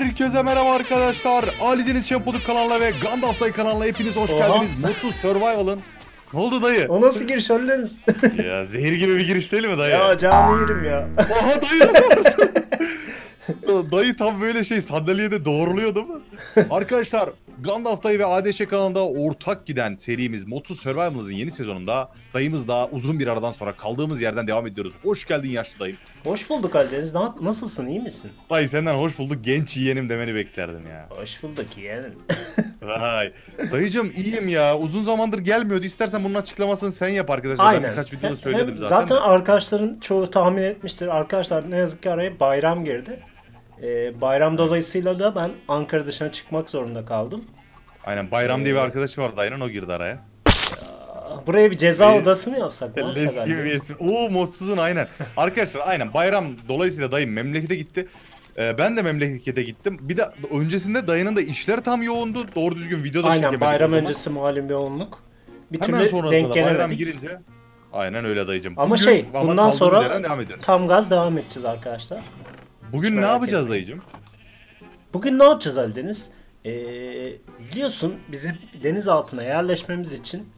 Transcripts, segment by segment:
Herkese merhaba arkadaşlar. Ali Deniz Şampoluk kanalına ve Gandalf Dayı kanalına hepiniz hoş geldiniz. Modsuz Survival'ın. Ne oldu dayı? O nasıl giriş Ali Deniz? Ya zehir gibi bir giriş değil mi dayı? Ya canı yerim ya. Aha dayı dayı tam böyle şey sandalyede doğruluyor değil mi? Arkadaşlar Gandalf Dayı ve ADŞ kanalında ortak giden serimiz Modsuz Survival'ımızın yeni sezonunda dayımız daha uzun bir aradan sonra kaldığımız yerden devam ediyoruz. Hoş geldin yaşlı dayım. Hoş bulduk Ali Deniz. Nasılsın? İyi misin? Dayı senden hoş bulduk genç yeğenim demeni beklerdim ya. Hoş bulduk yeğenim. Vay. Dayıcım iyiyim ya. Uzun zamandır gelmiyordu. İstersen bunun açıklamasını sen yap arkadaşlar. Aynen. Ben birkaç videoda söyledim zaten. Zaten arkadaşların çoğu tahmin etmiştir. Arkadaşlar ne yazık ki araya bayram girdi. Bayram dolayısıyla da ben Ankara dışına çıkmak zorunda kaldım. Aynen bayram diye bir arkadaşı vardı aynen o girdi araya. Buraya bir ceza odası mı yapsak? Leş gibi bir espri. Ooo Modsuz'un aynen. Arkadaşlar aynen bayram dolayısıyla dayım memlekete gitti. Ben de memlekete gittim. Bir de öncesinde dayının da işler tam yoğundu. Doğru düzgün video da çekemedik. Aynen bayram öncesi malum yoğunluk. Bir hemen sonrasında bayram girince. Aynen öyle dayıcım. Ama bugün, şey bundan sonra tam gaz devam edeceğiz arkadaşlar. Bugün ne yapacağız dayıcım? Bugün ne yapacağız Ali Deniz? Biliyorsun bizim deniz altına yerleşmemiz için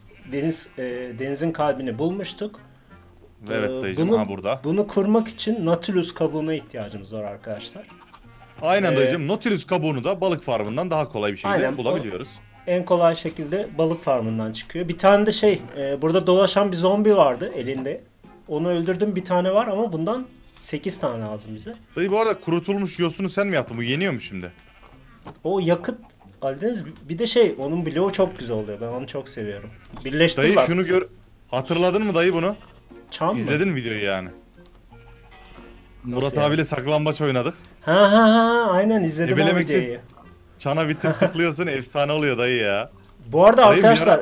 denizin kalbini bulmuştuk. Evet dayıcım burada. Bunu kurmak için Nautilus kabuğuna ihtiyacımız var arkadaşlar. Aynen dayıcım Nautilus kabuğunu da balık farmından daha kolay bir şekilde bulabiliyoruz. En kolay şekilde balık farmından çıkıyor. Bir tane de burada dolaşan bir zombi vardı elinde. Onu öldürdüm bir tane var ama bundan 8 tane lazım bize. Dayı bu arada kurutulmuş yosunu sen mi yaptın? Bu yeniyor mu şimdi? O yakıt Ali Deniz bir de onun bloğu çok güzel oluyor. Ben onu çok seviyorum. Birleştir dayı bak. Şunu gör. Hatırladın mı dayı bunu? Çam İzledin mi videoyu yani? Nasıl Murat yani? Abiyle saklambaç oynadık. Ha aynen izledim o videoyu. Çana bir tıklıyorsun efsane oluyor dayı ya. Bu arada dayı arkadaşlar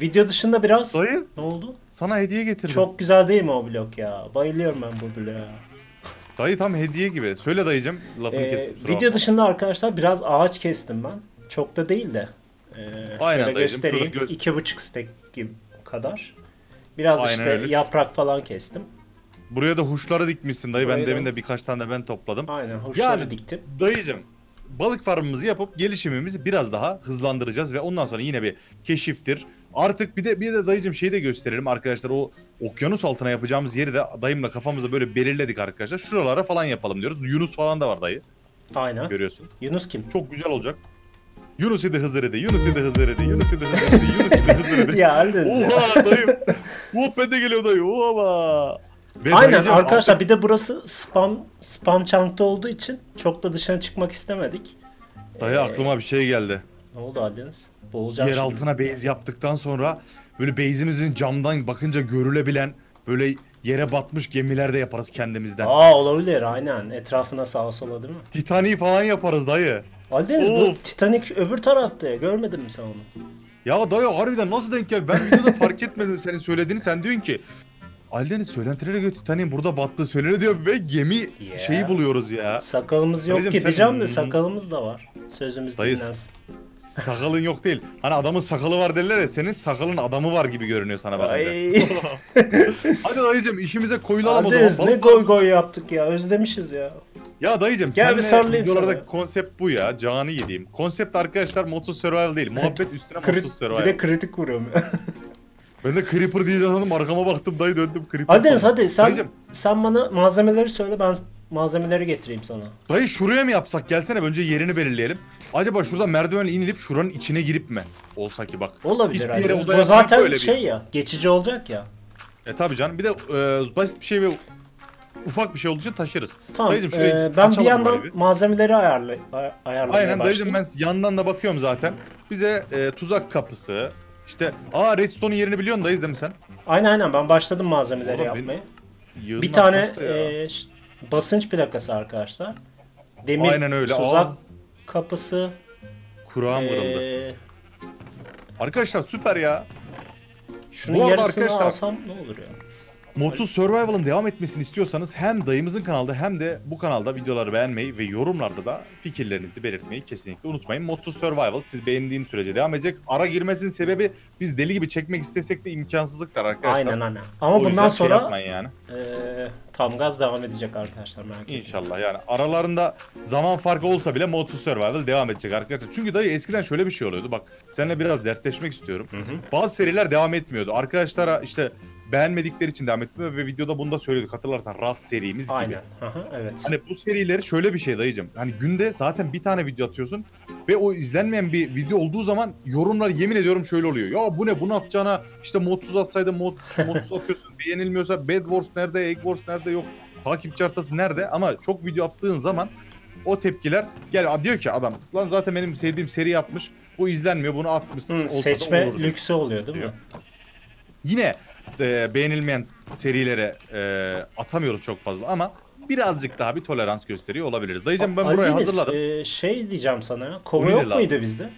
video dışında biraz dayı, ne oldu? Sana hediye getirdim. Çok güzel değil mi o blok ya? Bayılıyorum ben bu bloğa. Dayı tam hediye gibi. Söyle dayıcım lafını kestim. Video dışında arkadaşlar biraz ağaç kestim ben. Çok da değil de. Aynen dayıcım. 2,5 stek gibi kadar. Biraz aynen öyle. Yaprak falan kestim. Buraya da huşları dikmişsin dayı. Ben demin de birkaç tane de ben topladım. Aynen huşları diktim. Dayıcım. Balık farmımızı yapıp gelişimimizi biraz daha hızlandıracağız ve ondan sonra yine bir keşiftir. Artık bir de dayıcım şeyi de gösterelim arkadaşlar o okyanus altına yapacağımız yeri de dayımla kafamızda böyle belirledik arkadaşlar. Şuralara falan yapalım diyoruz. Yunus falan da var dayı. Aynen. Görüyorsun. Yunus kim? Çok güzel olacak. Yunus idi Hızır idi. Yunus idi Hızır idi. Yunus idi Hızır idi. Yunus idi Hızır idi. Ya halledin. Oha dayım. Muhabbete geliyor dayı. Oha. Ve aynen dayıcım, arkadaşlar bir de burası spam çankta olduğu için çok da dışına çıkmak istemedik. Dayı aklıma bir şey geldi. Ne oldu Ali Deniz? Yer altına base yaptıktan sonra böyle base'imizin camdan bakınca görülebilen böyle yere batmış gemiler de yaparız kendimizden. Aa olabilir aynen etrafına sağa sola değil mi? Titanic'i falan yaparız dayı. Ali Deniz bu Titanic öbür tarafta görmedin mi sen onu? Ya dayı harbiden nasıl denk geldi? Ben videoda fark etmedim senin söylediğini sen diyorsun ki. Ali Deniz söylentilere göre Titanic'in burada battığı söyleniyor diyor ve gemi şeyi buluyoruz ya. Sakalımız yok ki diyeceğim de sakalımız da var. Sözümüz dinlensin. Sakalın yok değil. Hani adamın sakalı var derler ya senin sakalın adamı var gibi görünüyor sana bakınca. Hadi dayıcım işimize koyulalım o zaman. Ne goy goy yaptık ya özlemişiz ya. Ya dayıcım seninle videolardaki konsept bu ya canı yediğim. Konsept arkadaşlar Modsuz Survival değil muhabbet üstüne Modsuz Survival. Bir de kritik vuruyorum ya. Ben de creeper diyeceğim hanım arkama baktım dayı döndüm creeper. Hadi hadi sen bana malzemeleri söyle ben malzemeleri getireyim sana. Dayı şuraya mı yapsak gelsene önce yerini belirleyelim. Acaba şurada merdivenle inilip şuranın içine girip mi? Olsa ki bak. Olabilir abi. Bu zaten böyle ya geçici olacak ya. Tabi canım bir de basit bir şey ve ufak bir şey olduğu için taşırız. Tamam dayıcım, ben bir yandan malzemeleri ayarlamaya aynen dayıcım ben yandan da bakıyorum zaten. Bize tuzak kapısı. İşte redstone'un yerini biliyorsun dayız değil mi sen? Aynen ben başladım malzemeleri yapmaya. Bir tane basınç plakası arkadaşlar. Demir aynen öyle. Tuzak kapısı. Kurağım vuruldu. Arkadaşlar süper ya. Şunun yarısını arkadaşlar alsam ne olur ya? Modsuz Survival'ın devam etmesini istiyorsanız hem dayımızın kanalda hem de bu kanalda videoları beğenmeyi ve yorumlarda da fikirlerinizi belirtmeyi kesinlikle unutmayın. Modsuz Survival siz beğendiğiniz sürece devam edecek. Ara girmesinin sebebi biz deli gibi çekmek istesek de imkansızlıklar arkadaşlar. Aynen aynen. Ama o bundan sonra şey yani. Tam gaz devam edecek arkadaşlar merak etmeyin. İnşallah yani aralarında zaman farkı olsa bile Modsuz Survival devam edecek arkadaşlar. Çünkü dayı eskiden şöyle bir şey oluyordu bak seninle biraz dertleşmek istiyorum. Hı-hı. Bazı seriler devam etmiyordu. Arkadaşlara işte beğenmedikleri için devam etmiyor ve videoda bunu da söylüyorduk hatırlarsan Raft serimiz gibi. Aynen. Evet. Hani bu serileri şöyle bir şey dayıcım. Hani günde zaten bir tane video atıyorsun ve o izlenmeyen bir video olduğu zaman yorumlar yemin ediyorum şöyle oluyor. Ya bu ne bunu atacağına işte modsuz atsaydın modsuz atıyorsun beğenilmiyorsa Bed Wars nerede, Egg Wars nerede yok takipçi haritası nerede ama çok video attığın zaman o tepkiler gel diyor ki adam lan zaten benim sevdiğim seri atmış bu izlenmiyor bunu atmışsın. Olsa seçme da lüksü oluyor değil diyor. Mi? Yine beğenilmeyen serilere atamıyoruz çok fazla ama birazcık daha bir tolerans gösteriyor olabiliriz. Dayıcım ben burayı hazırladım. Şey diyeceğim sana, kova yok muydu bizde?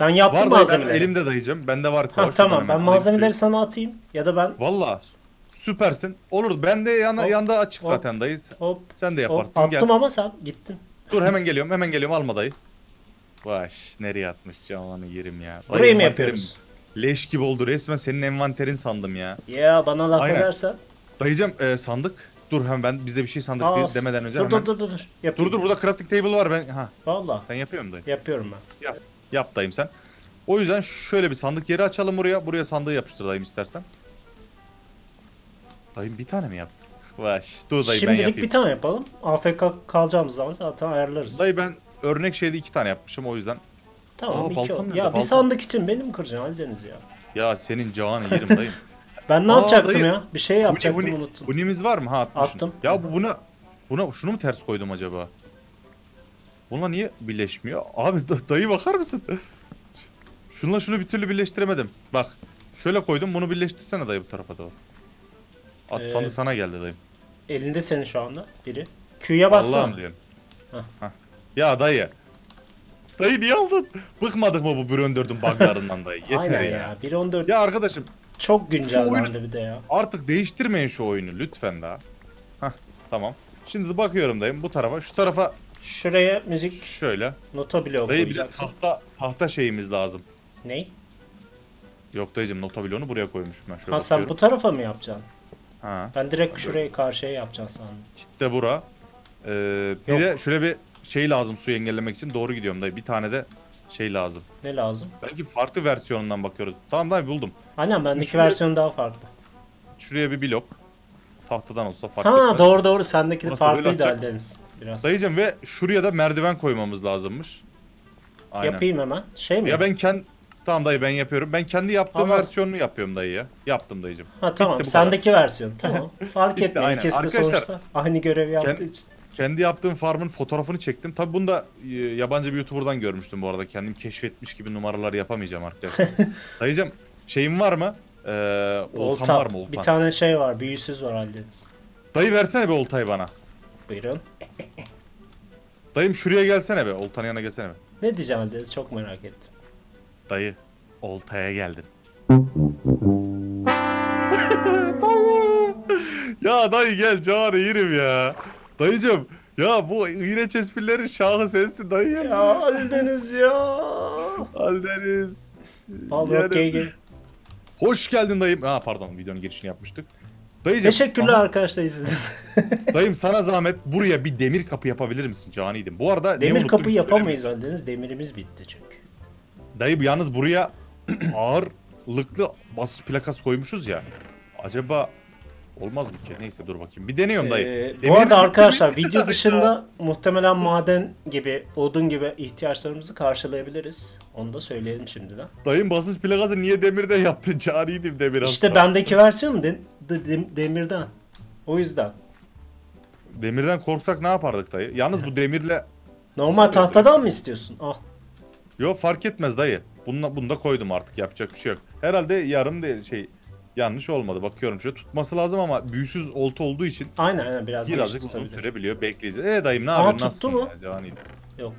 Ben yaptım malzemeleri. Elimde dayıcım, bende var kova. Tamam ben malzemeleri sana atayım ya da ben... Valla süpersin. Olur bende yanda açık hop, zaten dayız. Hop, sen de yaparsın. Hop, attım gel. Ama sen gittin. Dur hemen geliyorum alma dayı. Baş nereye atmış canını yerim ya. Dayı, burayı mı yapıyoruz? Leş gibi oldu resmen senin envanterin sandım ya. Ya bana laf edersen. Dayıcım sandık. Dur hemen bizde bir şey sandık demeden önce hemen. Dur. Yapayım. Dur burada crafting table var ben. Ha. Vallahi. Sen yapıyor musun dayı? Yapıyorum ben. Yap dayım sen. O yüzden şöyle bir sandık yeri açalım buraya. Buraya sandığı yapıştır dayım istersen. Dayım bir tane mi yaptı? Vaş. Dur dayı şimdilik ben yapayım. Bir tane yapalım. AFK kalacağımız zaman zaten ayarlarız. Dayı ben örnek şeyde 2 tane yapmışım o yüzden. Tamam ya bir sandık için beni mi kıracaksın Ali Deniz ya? Ya senin canını yerim dayım. Ben ne yapacaktım dayı, ya? Bir şey yapacaktım unuttum. Hunimiz var mı? Ha atmışsın. Attım. Ya şunu mu ters koydum acaba? Bununla niye birleşmiyor? Abi dayı bakar mısın? Şununla şunu bir türlü birleştiremedim. Bak şöyle koydum bunu birleştirsene dayı bu tarafa doğru. At sandık sana geldi dayım. Elinde senin şu anda biri. Q'ya bassana. Allah'ım diyorum. Hah. Ya dayı. Dayı niye aldın? Bıkmadık mı bu 1.14'ün buglarından dayı? Yeter aynen ya. 1.14 ya arkadaşım. Çok güncellendi bir de ya. Artık değiştirmeyin şu oyunu lütfen daha. Hah tamam. Şimdi bakıyorum dayım bu tarafa. Şu tarafa. Şuraya müzik. Şöyle. Nota bloğu koyacaksın. Dayı bir tahta şeyimiz lazım. Ney? Yok dayıcım nota bloğunu buraya koymuşum ben. Şöyle ha bakıyorum. Sen bu tarafa mı yapacaksın? Ha. Ben direkt şuraya karşıya yapacağım sandım. İşte bura. Bir de şöyle bir şey lazım suyu engellemek için doğru gidiyorum dayı. Bir tane de şey lazım. Ne lazım? Belki farklı versiyonundan bakıyoruz. Tamam dayı buldum. Aynen bendeki versiyon daha farklı. Şuraya bir blok. Tahtadan olsa farklı. Ha doğru sendeki de farklıydı Ali Deniz. Biraz. Dayıcım ve şuraya da merdiven koymamız lazımmış. Aynen. Yapayım hemen. Şey mi? Ya ben tamam dayı ben yapıyorum. Ben kendi yaptığım versiyonunu yapıyorum dayı ya. Yaptım dayıcım. Ha tamam bitti, sendeki versiyon. Tamam. Fark etmiyor. İkisi de sonuçta aynı görevi yaptığı için. Kendi yaptığım farmın fotoğrafını çektim. Tabi bunu da yabancı bir YouTuber'dan görmüştüm bu arada. Kendim keşfetmiş gibi numaralar yapamayacağım arkadaşlar. Dayıcım şeyim var mı? Oltam var mı? Oltan. Bir tane şey var. Büyüsüz var hallediniz. Dayı versene bir oltayı bana. Buyurun. Dayım şuraya gelsene be. Oltanın yanına gelsene be. Ne diyeceğim hallediniz? Çok merak ettim. Dayı oltaya geldin. Ya dayı gel canı yerim ya. Dayıcım ya bu iğrenç esprilerin şahı sensin dayı ya. Ya Ali Deniz ya. Ali Deniz. Vallahi okey gel. Hoş geldin dayım. Ha pardon videonun girişini yapmıştık. Dayıcım. Teşekkürler arkadaşlar izlediniz. Dayım sana zahmet buraya bir demir kapı yapabilir misin caniydim. Bu arada demir kapı yapamayız Ali Deniz. Demirimiz bitti çünkü. Dayı yalnız buraya ağırlıklı basınç plakası koymuşuz ya. Acaba olmaz mı ki? Neyse dur bakayım. Bir deniyorum dayı. Bu arada arkadaşlar video dışında muhtemelen maden gibi, odun gibi ihtiyaçlarımızı karşılayabiliriz. Onu da söyleyelim şimdiden. Dayım basınç plakası niye demirden yaptın? Caniydim demir aslında. İşte bendeki versiyon demirden. O yüzden. Demirden korksak ne yapardık dayı? Yalnız bu demirle... Normal tahtadan mı istiyorsun? Ah. Yo fark etmez dayı. Bunu da koydum artık yapacak bir şey yok. Herhalde yarım değil şey... Yanlış olmadı. Bakıyorum şöyle tutması lazım ama büyüsüz olta olduğu için aynen birazcık uzun sürebiliyor. Bekleyeceğiz. Dayım ne yapıyorsun? Nasılsın mu?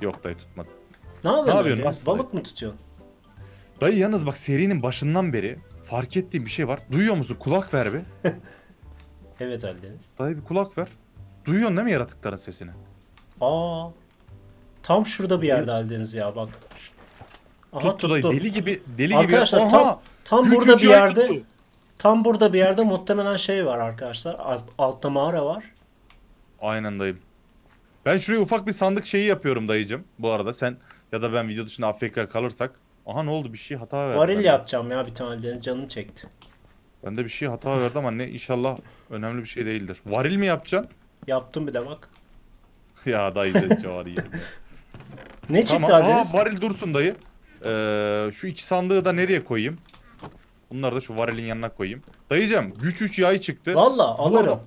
Yok dayı tutmadı. Ne yapıyorsun? Nasıl balık mı tutuyorsun? Dayı yalnız bak serinin başından beri fark ettiğim bir şey var. Duyuyor musun? Kulak ver be. Evet Ali Deniz. Dayı bir kulak ver. Duyuyorsun değil mi yaratıkların sesini? Aa. Tam şurada bir yerde Ali Deniz ya bak. Aha, tuttu dayı deli gibi. Arkadaşlar aha, tam burada bir yerde. Tuttu. Tam burada bir yerde muhtemelen şey var arkadaşlar. Altta mağara var. Aynen dayım. Ben şuraya ufak bir sandık şeyi yapıyorum dayıcım. Bu arada sen ya da ben video dışında Afrika'ya kalırsak. Aha ne oldu bir şey hata verdi. Varil yapacağım ya bir tane Deniz canım çekti. Ben de bir şey hata verdi ama ne inşallah önemli bir şey değildir. Varil mi yapacaksın? Yaptım bir de bak. Ya dayı da var ya. Ne çıktı tamam. Aa, varil dursun dayı. Şu iki sandığı da nereye koyayım? Bunları da şu varilin yanına koyayım. Dayıcım güç 3 yay çıktı. Valla alırım.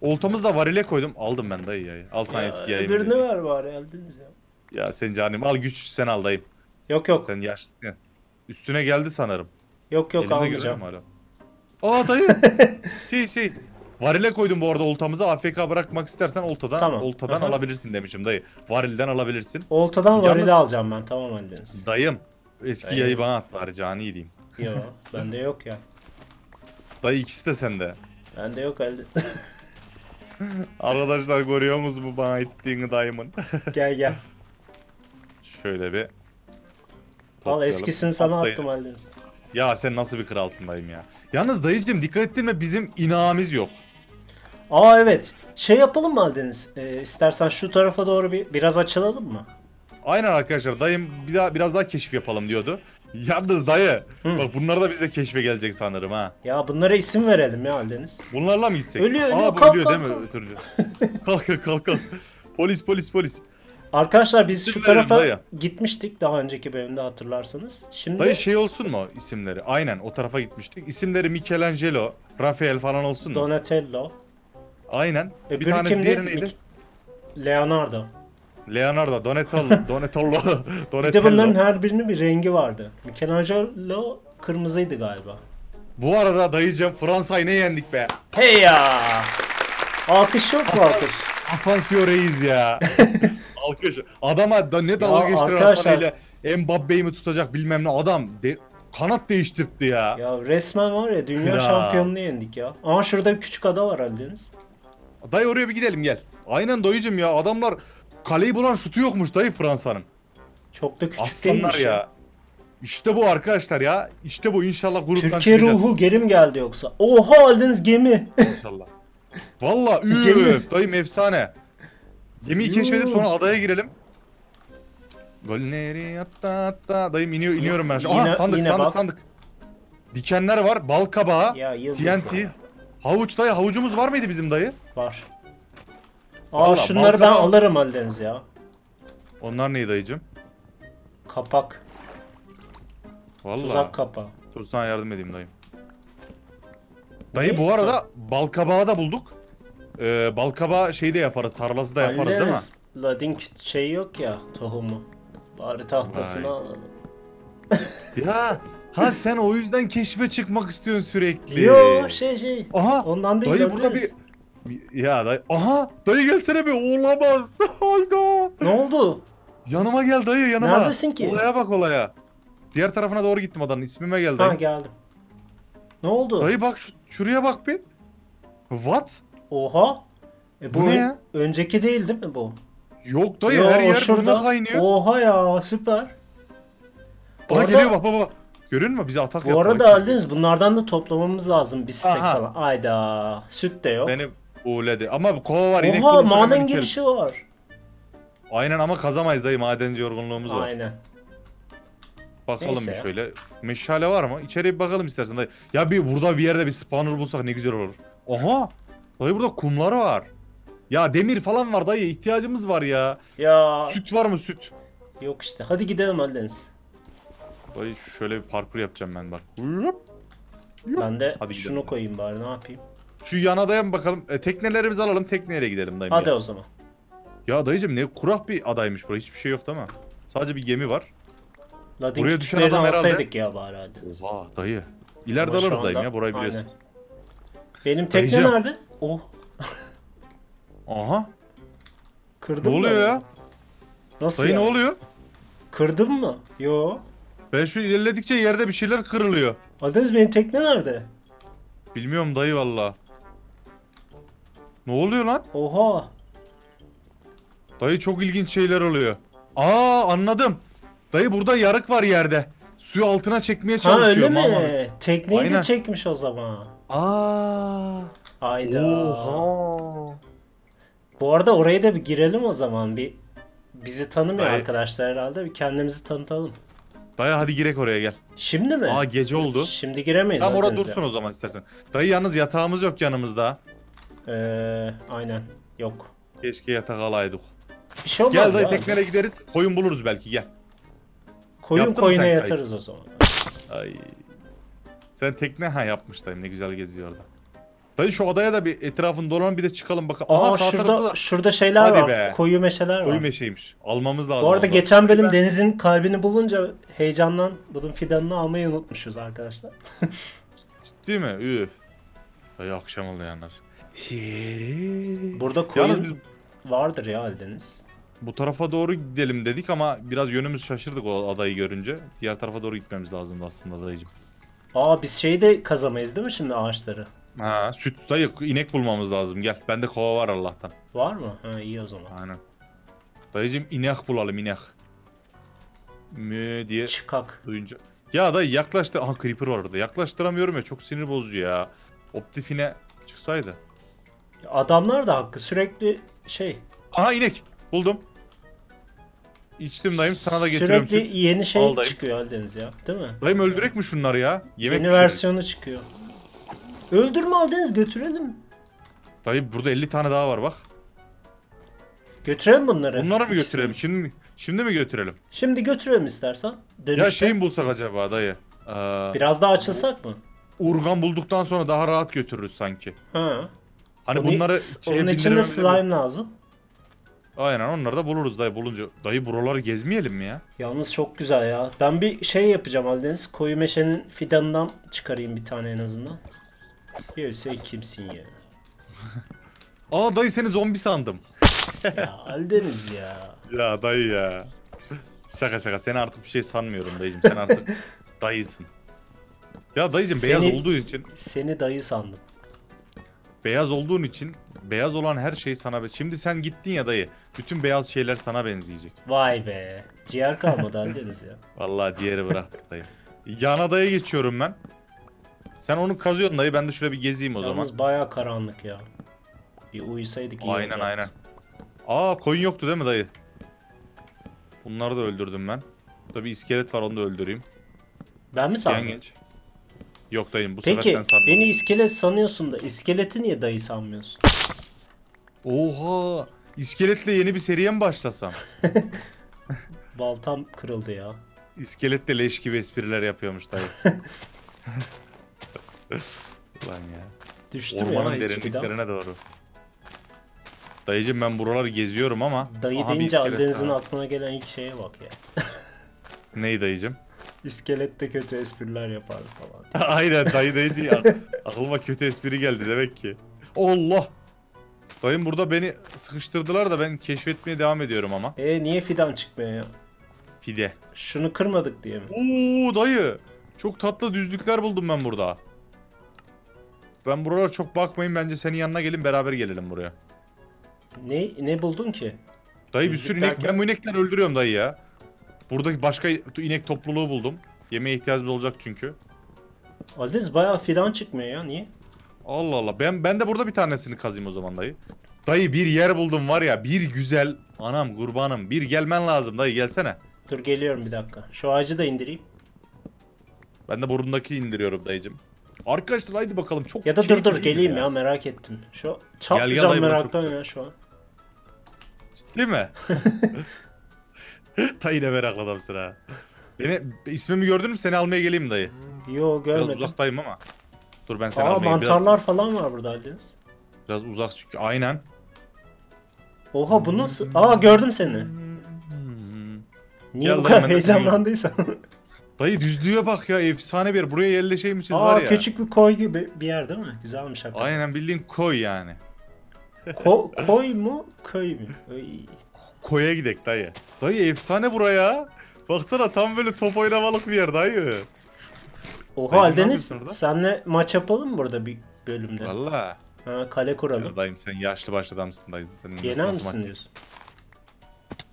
Oltamızı da varile koydum. Aldım ben dayı yayı. Al sana ya, eski yayı. Öbürünü diyeyim. Ver bari aldınız ya. Ya sen canım al güç sen al dayım. Yok yok. Sen yaşlısın. Üstüne geldi sanırım. Yok yok almayacağım. Aa dayı. şey. Varile koydum bu arada oltamızı. AFK bırakmak istersen oltadan tamam. Oltadan aha. Alabilirsin demişim dayı. Varilden alabilirsin. Oltadan yalnız, varile alacağım ben tamam hallediniz. Dayım eski dayı. Yayı bana at bari cani diyeyim. Yo bende yok ya. Dayı ikisi de sende. Bende yok halde. Arkadaşlar görüyor musunuz bu bana ittiğini dayımın? Gel. Şöyle bir. Al eskisini sana attım hallediniz. Ya sen nasıl bir kralsın dayım ya. Yalnız dayıcığım dikkat ettin mi bizim inağımız yok. Aa evet. Şey yapalım mı Aldeniz? İstersen şu tarafa doğru biraz açılalım mı? Aynen arkadaşlar dayım biraz daha keşif yapalım diyordu. Yalnız dayı. Hı. Bak bunlar da bize keşfe gelecek sanırım ha. Ya bunlara isim verelim ya Aldeniz. Bunlarla mı gitsek? Ölüyor. Aa, kalk. kalk. Polis. Arkadaşlar biz şu tarafa dayı. Gitmiştik daha önceki bölümde hatırlarsanız. Şimdi dayı şey olsun mu isimleri? Aynen o tarafa gitmiştik. İsimleri Michelangelo, Rafael falan olsun mu? Donatello. Aynen. Bir tanesi diğeri neydi? Leonardo, Donatello. Bir de bunların her birinin bir rengi vardı. Michelangelo kırmızıydı galiba. Bu arada dayıcığım Fransa'yı ne yendik be? Hey ya! Alkış yok mu alkış? Asansöreyiz ya. Alkış. Adama ne dalga geçtirir Asan'ıyla Mbappe'yi mi tutacak bilmem ne adam kanat değiştirtti ya. Ya resmen var ya dünya şampiyonunu yendik ya. Ama şurada bir küçük ada var Ali Deniz. Dayı oraya bir gidelim gel. Aynen dayıcım ya adamlar kaleyi bulan şutu yokmuş dayı Fransa'nın. Çok da küçük aslanlar değilmiş ya. İşte bu arkadaşlar ya. İşte bu inşallah gruptan çıkacağız. Türkiye ruhu geri mi geldi yoksa? Oha Ali Deniz gemi. İnşallah. Valla üf dayım efsane. Gemiyi keşfedip sonra adaya girelim. Golleri hatta dayım iniyorum ben. Aha sandık. Dikenler var, bal kabağı, TNT. Ya. Havuç dayı, havucumuz var mıydı bizim dayı? Var. Aa vallahi, şunları ben alırım Ali Deniz ya. Onlar neydi dayıcım? Kapak. Vallahi. Tuzak kapağı. Dur sana yardım edeyim dayım. Dayı bu arada bal kabağı da bulduk. Balkabağı şeyi de yaparız, tarlası da yaparız değil mi? Ladin şey yok ya, tohumu. Bari tahtasını alalım. Ya, ha sen o yüzden keşfe çıkmak istiyorsun sürekli. Yo şey. Aha, ondan değil. Dayı burada bir... Ya dayı, aha dayı gelsene be, olamaz. Hayda. Ne oldu? Yanıma gel dayı, yanıma. Neredesin ki? Olaya bak olaya. Diğer tarafına doğru gittim adanın, ismime geldi. Ha geldim. Ne oldu? Dayı bak, şuraya bak bir. What? Oha. Bu ne ya? Önceki değil mi bu? Yok dayı her yer şurada kaynıyor. Oha ya süper. Bana geliyor bak. Görün mü bize atak yapıyor. Bu arada aldınız bunlardan da toplamamız lazım bir stek falan. Ayda süt de yok. Beni uğurladı ama kova var. Oha maden girişi var. Aynen ama kazamayız dayı madenci yorgunluğumuz var. Aynen. Bakalım bir şöyle. Meşale var mı? İçeriye bir bakalım istersen dayı. Ya bir burada bir yerde bir spawner bulsak ne güzel olur. Oha. Dayı burada kumlar var. Ya demir falan var dayı ihtiyacımız var ya. Ya. Süt var mı süt? Yok işte hadi gidelim Ali Deniz. Dayı şöyle bir parkur yapacağım ben bak. Ben de hadi şunu koyayım bari ne yapayım. Şu yan adaya mı bakalım? Teknelerimizi alalım tekneyle gidelim dayım. Hadi ya. O zaman. Ya dayıcım ne kurak bir adaymış burası hiçbir şey yok değil mi? Sadece bir gemi var. Ladin buraya düşen adam herhalde. Ya bari hadi. Oha dayı. İleride ama alırız dayım ya burayı biliyorsun. Aynen. Benim tekne dayıcım. Nerede? Oh. Aha. Kırdım ne oluyor ben. Ya? Nasıl dayı yani? Ne oluyor? Kırdım mı? Yo. Ben şu ilerledikçe yerde bir şeyler kırılıyor. Aldeniz benim tekne nerede? Bilmiyorum dayı valla. Ne oluyor lan? Oha. Dayı çok ilginç şeyler oluyor. Aa anladım. Dayı burada yarık var yerde. Suyu altına çekmeye çalışıyor. Ha öyle mi? Tekneyi aynen de çekmiş o zaman. Aa. Hayda. Oha. Bu arada oraya da bir girelim o zaman. Bir bizi tanımıyor dayı arkadaşlar herhalde. Bir kendimizi tanıtalım. Dayı hadi girek oraya gel. Şimdi mi? Aa gece oldu. Şimdi giremeyiz. Tamam orada dursun o zaman istersen. Dayı yalnız yatağımız yok yanımızda. Aynen yok. Keşke yatak alaydık. Bir şey olmaz. Gel dayı tekneye gideriz. Koyun buluruz belki gel. Koyun yaptın koyuna yatarız dayı o zaman. Ay. Sen tekne ha yapmış dayım ne güzel geziyor orada. Dayı şu adaya da bir etrafını dolanalım bir de çıkalım bakalım. Aha şurada şeyler hadi var. Be. Koyu meşeler var. Koyu meşeymiş. Almamız lazım. Bu arada geçen bölüm Deniz'in kalbini bulunca heyecandan bunun fidanını almayı unutmuşuz arkadaşlar. Ciddi mi? Üf. Dayı akşam oldu yalnız. Burada koyun biz vardır ya Ali Deniz. Bu tarafa doğru gidelim dedik ama biraz yönümüz şaşırdık o adayı görünce. Diğer tarafa doğru gitmemiz lazımdı aslında dayıcım. Aa biz şeyi de kazamayız değil mi şimdi ağaçları? Ha süt dayı inek bulmamız lazım gel. Bende kova var Allah'tan. Var mı? Ha iyi o zaman. Aynen. Dayıcım inek bulalım inek. Mü diye çıkak duyunca. Ya dayı yaklaştı. Aha creeper var orada. Yaklaştıramıyorum ya çok sinir bozucu ya. Optifine çıksaydı. Adamlar da hakkı sürekli şey. Aha inek buldum. İçtim dayım sana da getiriyorum. Sürekli yeni şey al, çıkıyor Ali Deniz ya değil mi? Dayım öldürek mi şunları ya? Yemek yeni versiyonu çıkıyor. Öldürme Ali Deniz götürelim. Dayı burada 50 tane daha var bak. Götürelim bunları. Bunları mı götürelim? Şimdi mi götürelim? Şimdi götürelim istersen. Dönüşte. Ya şey mi bulsak acaba dayı? Biraz daha açılsak mı? Urgan bulduktan sonra daha rahat götürürüz sanki. Ha. Hani onu, bunları onun için de slime lazım. Aynen onları da buluruz dayı bulunca. Dayı buraları gezmeyelim mi ya? Yalnız çok güzel ya. Ben bir şey yapacağım Ali Deniz. Koyu meşenin fidanından çıkarayım bir tane en azından. Ya sen kimsin ya? Aa dayı seni zombi sandım. Ya Ali Deniz ya. Ya dayı ya. Şaka seni artık bir şey sanmıyorum dayıcım. Sen artık dayısın. Ya dayıcım beyaz olduğu için. Seni dayı sandım. Beyaz olduğun için beyaz olan her şey sana. Şimdi sen gittin ya dayı. Bütün beyaz şeyler sana benzeyecek. Vay be. Ciğer kalmadı Ali Deniz ya. Vallahi ciğeri bıraktık dayı. Yan adaya geçiyorum ben. Sen onu kazıyordun dayı ben de şöyle bir gezeyim o zaman. Yalnız bayağı karanlık ya. Bir uyusaydık iyi olacaktı. Aynen. Aa koyun yoktu değil mi dayı? Bunları da öldürdüm ben. Burada bir iskelet var onu da öldüreyim. Ben mi sandım? Yengeç. Yok dayım bu sefer sen sanmadın. Peki beni iskelet sanıyorsun da iskeleti niye dayı sanmıyorsun? Oha! İskeletle yeni bir seriye mi başlasam? Baltam kırıldı ya. İskeletle leş gibi espriler yapıyormuş dayı. Lan ya. Düştüm ormanın ya, derinliklerine doğru. Dayıcım ben buraları geziyorum ama. Dayı aha, deyince Ali Deniz'in aklına gelen ilk şeye bak ya. Ney dayıcım? İskelette kötü espriler yapardı falan. Aynen dayı deyince ya. Aklıma kötü espri geldi demek ki. Allah. Dayım burada beni sıkıştırdılar da ben keşfetmeye devam ediyorum ama. Niye fidan çıkmıyor ya? Fide. Şunu kırmadık diye mi? Oo dayı. Çok tatlı düzlükler buldum ben burada. Ben buralara çok bakmayın bence senin yanına gelin beraber gelelim buraya. Ne buldun ki? Dayı bir sürü inek derken... Ben bu inekleri öldürüyorum dayı ya. Buradaki başka inek topluluğu buldum. Yemeğe ihtiyacımız olacak çünkü. Aziz bayağı fidan çıkmıyor ya niye? Allah Allah ben de burada bir tanesini kazayım o zaman dayı. Dayı bir yer buldum var ya bir güzel anam kurbanım bir gelmen lazım dayı gelsene. Dur geliyorum bir dakika şu ağacı da indireyim. Ben de burnundaki indiriyorum dayıcım. Arkadaşlar haydi bakalım çok. Ya da dur geleyim ya merak ettim. Şu çatlayacağım meraktan ya şu an. Ciddi mi? Dayı ne merakladım sıra. Beni ismimi gördün mü seni almaya geleyim dayı. Yo görmedim. Biraz uzaktayım ama. Dur ben seni almayayım. Mantarlar biraz... falan var burada Aldeniz. Biraz uzak çünkü aynen. Oha bu nasıl? Aa gördüm seni. Niye bu kadar heyecanlandıysan. Dayı düzlüğe bak ya efsane bir yer. Buraya yerleşeymişiz var ya. Küçük bir koy gibi bir yer değil mi? Güzelmiş hakikaten. Aynen bildiğin koy yani. Koy mu köy mü? Koya gidek dayı. Dayı efsane buraya. Baksana tam böyle top oynamalık bir yer dayı. Oha Aldeniz senle maç yapalım mı burada bir bölümde? Valla. Ha, kale kuralım. Dayım sen yaşlı başlı adamsın dayım. Yener misin diyorsun?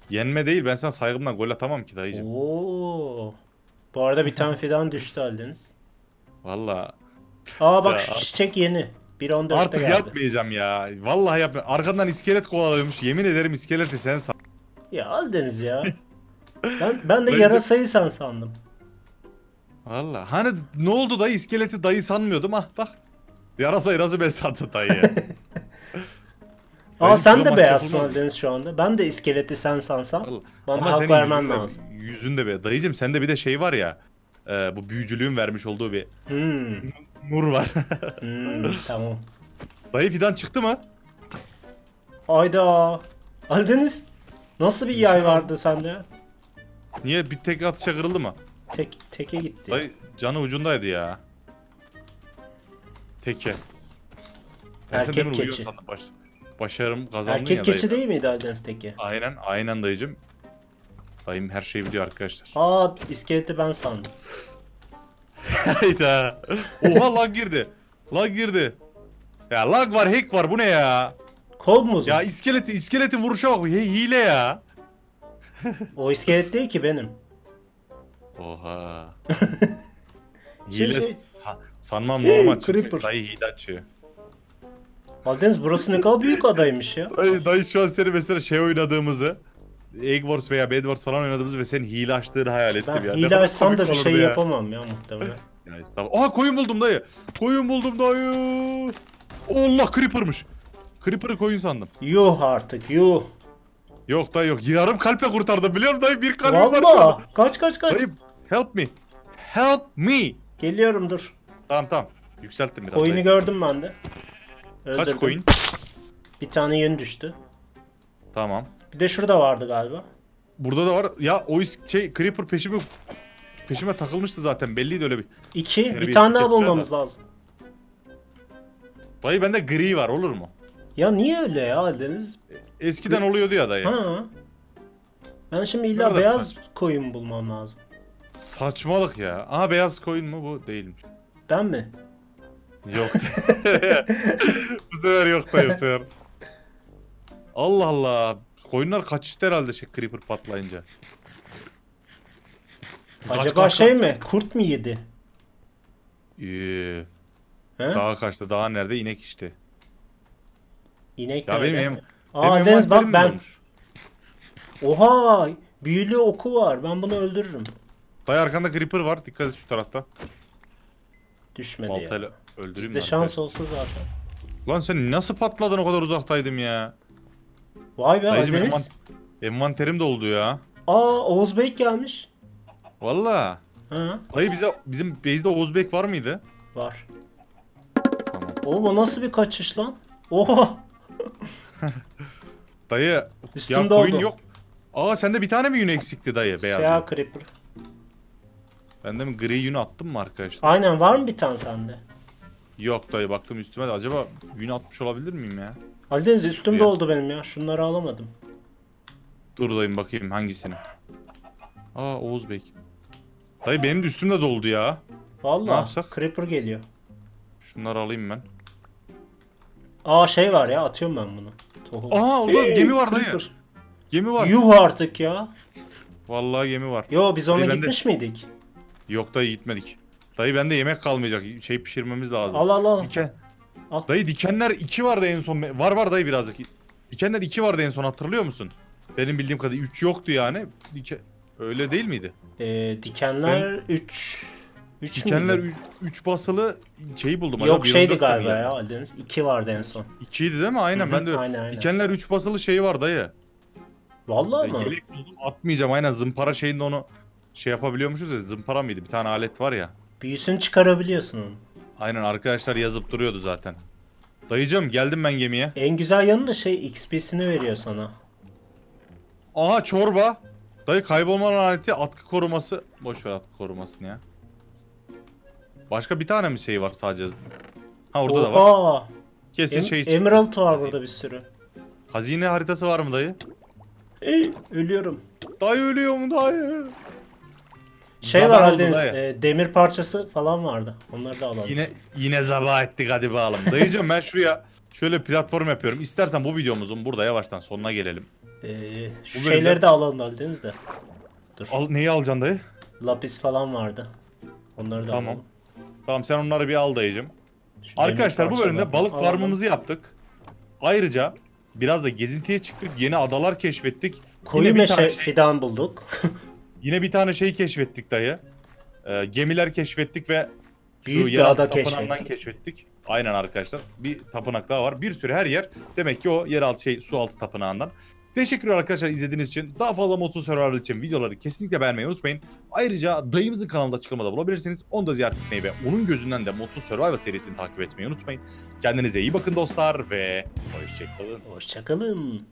Yenme değil, ben sana saygımdan gol atamam ki dayıcım. Oo. Bu arada bir tane fidan düştü Ali Deniz. Valla. Aa bak ya, şu çiçek yeni. 1.14'te artık geldi. Yapmayacağım ya. Vallahi yapmayacağım. Arkadan iskelet kovalıyormuş. Yemin ederim iskeleti sen san. Ya Ali Deniz ya. ben de dayıcım, yarasayı sen sandım. Valla. Hani ne oldu dayı, iskeleti dayı sanmıyordum ha bak. Yarası ben sandım dayı ya. Aa sen de beyazsın Ali Deniz şu anda. Ben de iskeleti sen sansam vallahi. Bana ama hak vermen lazım. Yüzün de be dayıcım, sende bir de şey var ya. Bu büyücülüğün vermiş olduğu bir nur var. Tamam. Dayı fidan çıktı mı? Ayda. Ali Deniz nasıl bir yay vardı sende? Niye bir tek atışa kırıldı mı? Teke gitti. Dayı canı ucundaydı ya. Teke. Erkek keçi. Başarım kazandın erkek ya dayı. Erkek keçi değil miydi Ali Deniz teki? Aynen, aynen dayıcım. Dayım her şeyi biliyor arkadaşlar. Aa iskeleti ben sandım. Hayda. Oha lag girdi. Ya lag var, hack var, bu ne ya? Kol mu uzun? Ya iskeletin vuruşa bak, hile ya. O iskelet değil ki benim. Oha. Hile sanmam normal çünkü dayı hile açıyor. Ali Deniz burası ne kadar büyük adaymış ya. Dayı şu an seni mesela şey oynadığımızı, Egg Wars veya Bed Wars falan oynadığımızı ve senin hile açtığını hayal ettim ben ya. Ben hile açsam da bir şey ya yapamam ya muhtemelen. Ya estağfurullah. Aha koyun buldum dayı. Allah creeper'mış. Creeper'ı koyun sandım. Yuh artık yuh. Yok dayı yok. Yarım kalple kurtardım biliyorum dayı, bir kalbim var şu an. Kaç. Dayı help me. Geliyorum dur. Tamam. Yükselttim biraz dayı. Koyunu gördüm ben de. Öldürdüm. Kaç koyun? Bir tane yeni düştü. Tamam. Bir de şurada vardı galiba. Burada da var. Ya o şey creeper peşime takılmıştı zaten. Belliydi öyle bir. Bir tane daha bulmamız lazım. Dayı bende gri var, olur mu? Ya niye öyle ya Ali Deniz? Eskiden oluyordu ya dayı. Ha. Ben şimdi illa burada beyaz koyun bulmam lazım. Saçmalık ya. Aha beyaz koyun mu bu? Değilmiş. Ben mi? Yok. Bu sefer yok dayı, bu sefer. Allah Allah. Koyunlar kaçıştı herhalde şey creeper patlayınca. Acaba kaç mi? Kurt mu yedi? Daha kaçtı. Daha nerede? İnek işte. İnek ya benim hem. Aa Deniz bak ben. Olmuş? Oha! Büyülü oku var. Ben bunu öldürürüm. Dayı arkanda creeper var. Dikkat et şu tarafta. Düşmedi baltayla ya. Öldüreyim mi? Bizde şans olsa zaten. Lan sen nasıl patladın, o kadar uzaktaydım ya. Vay be Ali Deniz. Envanterim de oldu ya. Aa Oğuz Bey gelmiş. Valla. Dayı bizim base'de Oğuz Bey var mıydı? Var. Tamam. Oğlum o nasıl bir kaçış lan? Oha. Dayı üstümde ya koyun oldu. Yok. Aa sende bir tane mi yün eksikti dayı, beyaz? Siyah creeper. Bende mi gri yünü attım mı arkadaşlar? Aynen, var mı bir tane sende? Yok dayı, baktım üstüme de acaba yün atmış olabilir miyim ya? Ali Deniz üstümde oldu benim ya. Şunları alamadım. Dur dayım bakayım hangisini. Aa Oğuz Bey. Dayı benim de üstümde doldu ya. Vallahi ne yapsak? Creeper geliyor. Şunları alayım ben. Aa şey var ya, atıyorum ben bunu. Tohum. Aa orada gemi var dayı. Gemi var. Yuh artık ya. Vallahi gemi var. Yo biz ona gitmiş miydik? Yok dayı gitmedik. Dayı bende yemek kalmayacak. Şey pişirmemiz lazım. Allah. Al. Dayı dikenler 2 vardı en son. Var dayı birazcık. Dikenler 2 vardı en son, hatırlıyor musun? Benim bildiğim kadarıyla 3 yoktu yani. Öyle değil miydi? Dikenler 3. Dikenler 3 basılı şeyi buldum. Yok şeydi galiba ya Ali Deniz. 2 vardı en son. 2'ydi değil mi? Aynen. Hı-hı. Ben de aynen. Dikenler 3 basılı şeyi var dayı. Vallahi mı? Yelek buldum, atmayacağım. Aynen zımpara şeyinde onu şey yapabiliyormuşuz ya. Zımpara mıydı? Bir tane alet var ya. Büyüsünü çıkarabiliyorsun onu. Aynen arkadaşlar yazıp duruyordu zaten. Dayıcım geldim ben gemiye. En güzel yanı da XP'sini veriyor sana. Aha çorba. Dayı kaybolma aleti, atkı koruması. Boşver atkı korumasını ya. Başka bir tane mi şey var sadece? Ha orada da var. Kesin Emerald var burada bir sürü. Hazine haritası var mı dayı? Ölüyorum. Dayı ölüyor mu dayı? Var Ali Deniz, demir parçası falan vardı. Onları da alalım. Yine zabah ettik hadi bakalım. Dayıcığım ben şuraya Şöyle platform yapıyorum. İstersen bu videomuzun burada yavaştan sonuna gelelim. Şu bölümde... şeyleri de alalım Ali Deniz de. Dur. Neyi alacaksın dayı? Lapis falan vardı. Onları da tamam. Alalım. Tamam sen onları bir al dayıcım. Şu arkadaşlar bu bölümde balık farmımızı yaptık. Ayrıca biraz da gezintiye çıktık. Yeni adalar keşfettik. Koyu yine meşe fidan bulduk. Yine bir tane şey keşfettik dayı. Gemiler keşfettik ve şu yeraltı tapınağından keşfettik. Aynen arkadaşlar. Bir tapınak daha var. Bir sürü her yer. Demek ki o yeraltı sualtı tapınağından. Teşekkürler arkadaşlar izlediğiniz için. Daha fazla Modsuz Survival için videoları kesinlikle beğenmeyi unutmayın. Ayrıca dayımızın kanalında açıklamada bulabilirsiniz. Onu da ziyaret etmeyi ve onun gözünden de Modsuz Survival serisini takip etmeyi unutmayın. Kendinize iyi bakın dostlar ve hoşçakalın. Hoşçakalın.